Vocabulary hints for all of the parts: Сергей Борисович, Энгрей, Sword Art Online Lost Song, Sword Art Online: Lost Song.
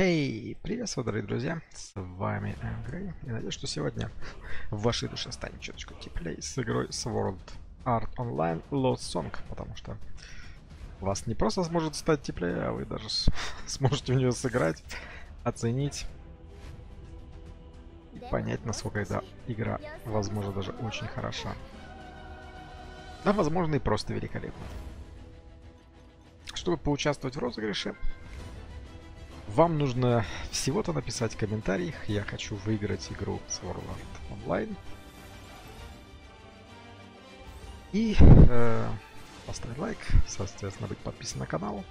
Эй, приветствую, дорогие друзья, с вами Энгрей. Я надеюсь, что сегодня в вашей душе станет чуточку теплее с игрой Sword Art Online Lost Song, потому что вас не просто сможет стать теплее, а вы даже сможете в нее сыграть, оценить и понять, насколько эта игра, возможно, даже очень хороша. Да, возможно, и просто великолепна. Чтобы поучаствовать в розыгрыше, вам нужно всего-то написать в комментариях: я хочу выиграть игру Sword Art Online. И поставить лайк, соответственно, быть подписан на канал.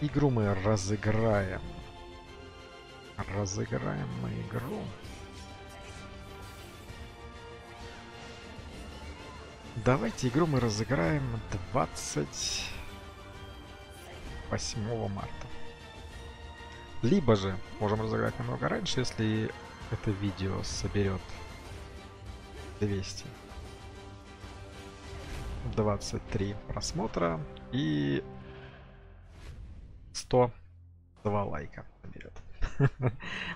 Игру мы разыграем. Разыграем мы игру. Давайте игру мы разыграем 28 марта. Либо же можем разыграть намного раньше, если это видео соберет 223 просмотра и 102 лайка наберет.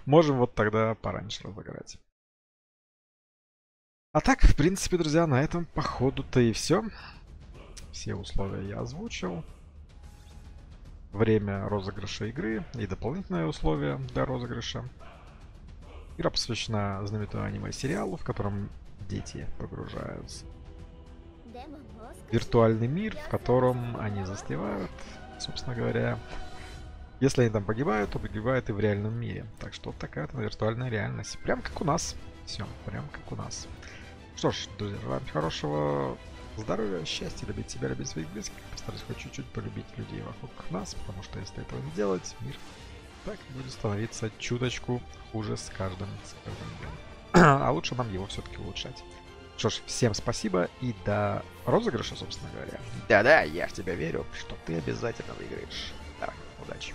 Можем вот тогда пораньше разыграть. А так, в принципе, друзья, на этом походу-то и все. Все условия я озвучил. Время розыгрыша игры и дополнительные условия для розыгрыша. Игра посвящена знаменитому аниме-сериалу, в котором дети погружаются в виртуальный мир, в котором они застревают. Собственно говоря, если они там погибают, то погибают и в реальном мире. Так что вот такая вот виртуальная реальность. Прям как у нас. Все, прям как у нас. Что ж, друзья, вам хорошего здоровья, счастья, любить себя, любить своих близких. Постараюсь хоть чуть-чуть полюбить людей вокруг нас, потому что если этого не делать, мир так будет становиться чуточку хуже с каждым днем. А лучше нам его все-таки улучшать. Что ж, всем спасибо и до розыгрыша, собственно говоря. Да-да, я в тебя верю, что ты обязательно выиграешь. Давай, удачи.